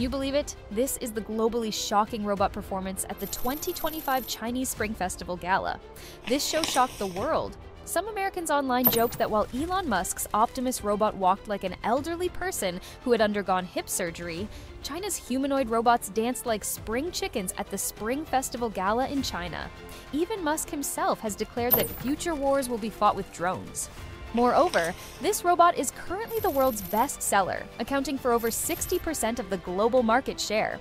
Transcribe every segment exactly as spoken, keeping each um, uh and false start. Can you believe it? This is the globally shocking robot performance at the twenty twenty-five Chinese Spring Festival Gala. This show shocked the world. Some Americans online joked that while Elon Musk's Optimus robot walked like an elderly person who had undergone hip surgery, China's humanoid robots danced like spring chickens at the Spring Festival Gala in China. Even Musk himself has declared that future wars will be fought with drones. Moreover, this robot is currently the world's best seller, accounting for over sixty percent of the global market share.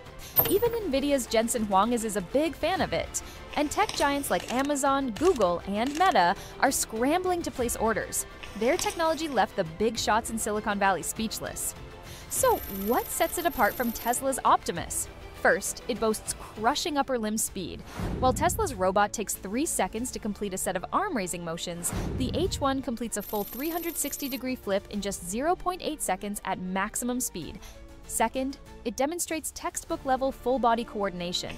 Even Nvidia's Jensen Huang is, is a big fan of it. And tech giants like Amazon, Google, and Meta are scrambling to place orders. Their technology left the big shots in Silicon Valley speechless. So what sets it apart from Tesla's Optimus? First, it boasts crushing upper limb speed. While Tesla's robot takes three seconds to complete a set of arm-raising motions, the H one completes a full three hundred sixty degree flip in just zero point eight seconds at maximum speed. Second, it demonstrates textbook-level full-body coordination.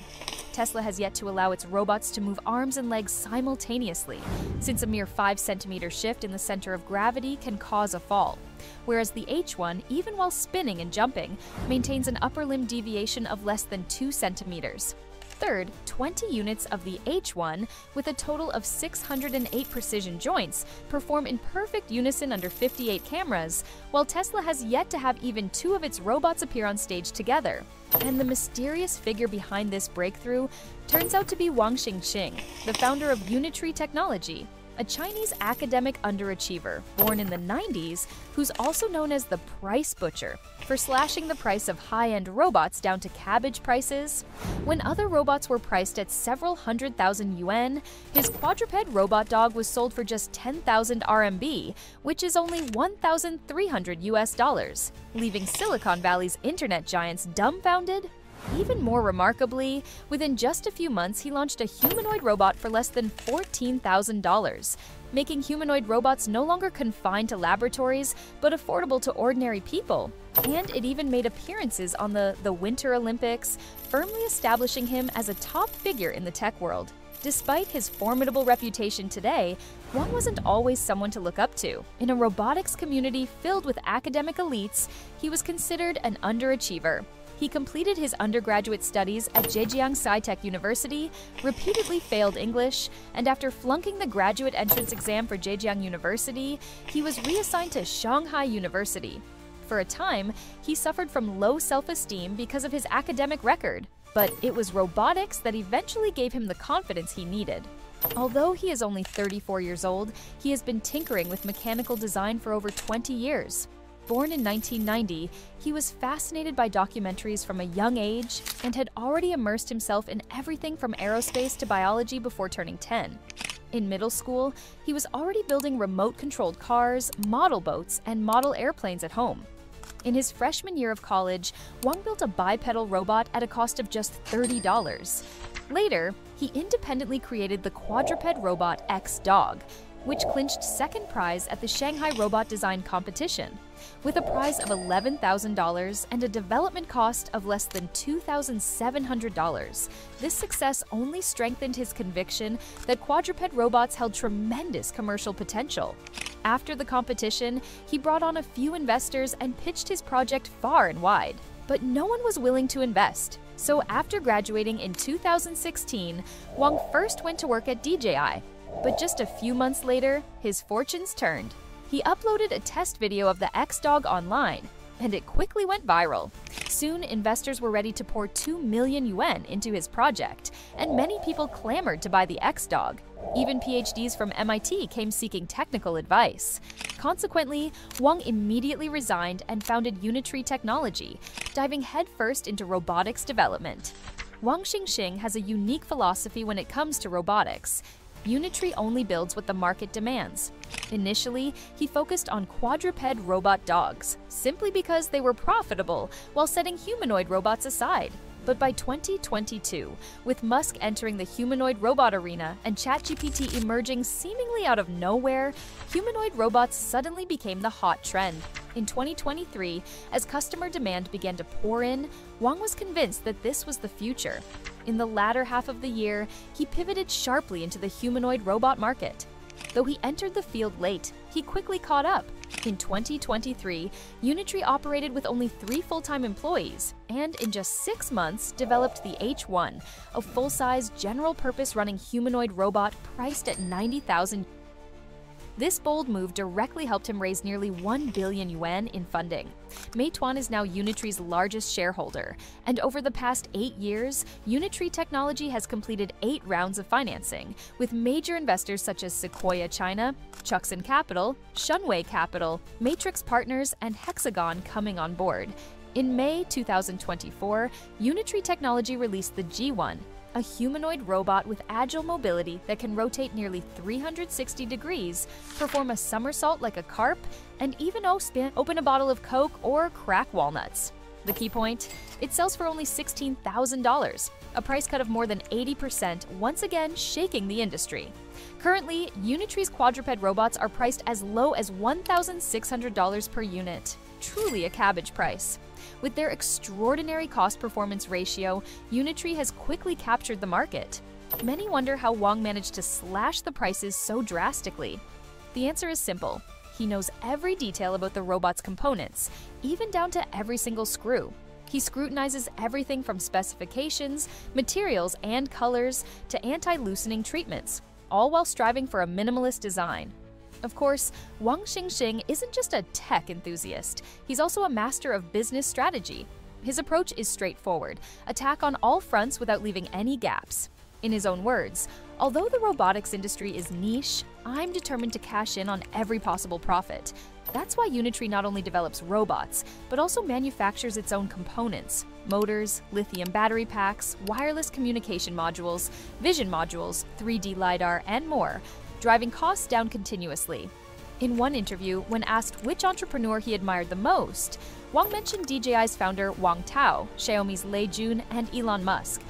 Tesla has yet to allow its robots to move arms and legs simultaneously, since a mere five centimeter shift in the center of gravity can cause a fall. Whereas the H one, even while spinning and jumping, maintains an upper limb deviation of less than two centimeters. Third, twenty units of the H one, with a total of six hundred eight precision joints, perform in perfect unison under fifty-eight cameras, while Tesla has yet to have even two of its robots appear on stage together. And the mysterious figure behind this breakthrough turns out to be Wang Xingxing, the founder of Unitree Technology, a Chinese academic underachiever born in the nineties who's also known as the price butcher for slashing the price of high-end robots down to cabbage prices. When other robots were priced at several hundred thousand yuan, his quadruped robot dog was sold for just ten thousand R M B, which is only one thousand three hundred U S dollars, leaving Silicon Valley's internet giants dumbfounded. Even more remarkably, within just a few months, he launched a humanoid robot for less than fourteen thousand dollars, making humanoid robots no longer confined to laboratories, but affordable to ordinary people. And it even made appearances on the, the Winter Olympics, firmly establishing him as a top figure in the tech world. Despite his formidable reputation today, Wang wasn't always someone to look up to. In a robotics community filled with academic elites, he was considered an underachiever. He completed his undergraduate studies at Zhejiang Sci-Tech University, repeatedly failed English, and after flunking the graduate entrance exam for Zhejiang University, he was reassigned to Shanghai University. For a time, he suffered from low self-esteem because of his academic record, but it was robotics that eventually gave him the confidence he needed. Although he is only thirty-four years old, he has been tinkering with mechanical design for over twenty years. Born in nineteen ninety, he was fascinated by documentaries from a young age and had already immersed himself in everything from aerospace to biology before turning ten. In middle school, he was already building remote-controlled cars, model boats, and model airplanes at home. In his freshman year of college, Wang built a bipedal robot at a cost of just thirty dollars. Later, he independently created the quadruped robot X-Dog, which clinched second prize at the Shanghai Robot Design Competition, with a prize of eleven thousand dollars and a development cost of less than two thousand seven hundred dollars. This success only strengthened his conviction that quadruped robots held tremendous commercial potential. After the competition, he brought on a few investors and pitched his project far and wide, but no one was willing to invest. So after graduating in two thousand sixteen, Wang first went to work at D J I, but just a few months later, his fortunes turned. He uploaded a test video of the X-Dog online, and it quickly went viral. Soon, investors were ready to pour two million yuan into his project, and many people clamored to buy the X-Dog. Even P H Ds from M I T came seeking technical advice. Consequently, Wang immediately resigned and founded Unitree Technology, diving headfirst into robotics development. Wang Xingxing has a unique philosophy when it comes to robotics. Unitree only builds what the market demands. Initially, he focused on quadruped robot dogs, simply because they were profitable, while setting humanoid robots aside. But by twenty twenty-two, with Musk entering the humanoid robot arena and ChatGPT emerging seemingly out of nowhere, humanoid robots suddenly became the hot trend. In twenty twenty-three, as customer demand began to pour in, Wang was convinced that this was the future. In the latter half of the year, he pivoted sharply into the humanoid robot market. Though he entered the field late, he quickly caught up. In twenty twenty-three, Unitree operated with only three full-time employees, and in just six months developed the H one, a full-size, general-purpose running humanoid robot priced at ninety thousand. This bold move directly helped him raise nearly one billion yuan in funding. Meituan is now Unitree's largest shareholder, and over the past eight years, Unitree Technology has completed eight rounds of financing, with major investors such as Sequoia China, Chuxin Capital, Shunwei Capital, Matrix Partners, and Hexagon coming on board. In May two thousand twenty-four, Unitree Technology released the G one, a humanoid robot with agile mobility that can rotate nearly three hundred sixty degrees, perform a somersault like a carp, and even open a bottle of Coke or crack walnuts. The key point? It sells for only sixteen thousand dollars, a price cut of more than eighty percent, once again shaking the industry. Currently, Unitree's quadruped robots are priced as low as one thousand six hundred dollars per unit. Truly a cabbage price. With their extraordinary cost-performance ratio, Unitree has quickly captured the market. Many wonder how Wang managed to slash the prices so drastically. The answer is simple. He knows every detail about the robot's components, even down to every single screw. He scrutinizes everything from specifications, materials, and colors to anti-loosening treatments, all while striving for a minimalist design. Of course, Wang Xingxing isn't just a tech enthusiast, he's also a master of business strategy. His approach is straightforward, attack on all fronts without leaving any gaps. In his own words, although the robotics industry is niche, I'm determined to cash in on every possible profit. That's why Unitree not only develops robots, but also manufactures its own components, motors, lithium battery packs, wireless communication modules, vision modules, three D LiDAR, and more, driving costs down continuously. In one interview, when asked which entrepreneur he admired the most, Wang mentioned D J I's founder Wang Tao, Xiaomi's Lei Jun, and Elon Musk.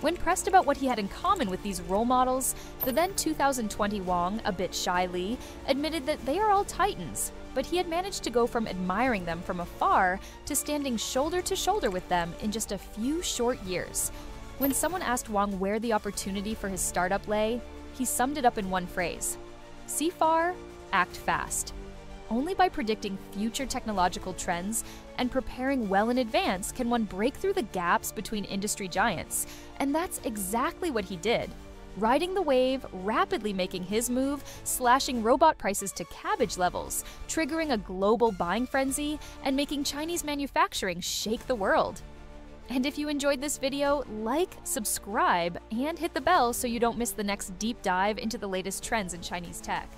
When pressed about what he had in common with these role models, the then two thousand twenty Wang, a bit shyly, admitted that they are all titans, but he had managed to go from admiring them from afar to standing shoulder to shoulder with them in just a few short years. When someone asked Wang where the opportunity for his startup lay, he summed it up in one phrase: see far, act fast. Only by predicting future technological trends and preparing well in advance can one break through the gaps between industry giants. And that's exactly what he did. Riding the wave, rapidly making his move, slashing robot prices to cabbage levels, triggering a global buying frenzy, and making Chinese manufacturing shake the world. And if you enjoyed this video, like, subscribe, and hit the bell so you don't miss the next deep dive into the latest trends in Chinese tech.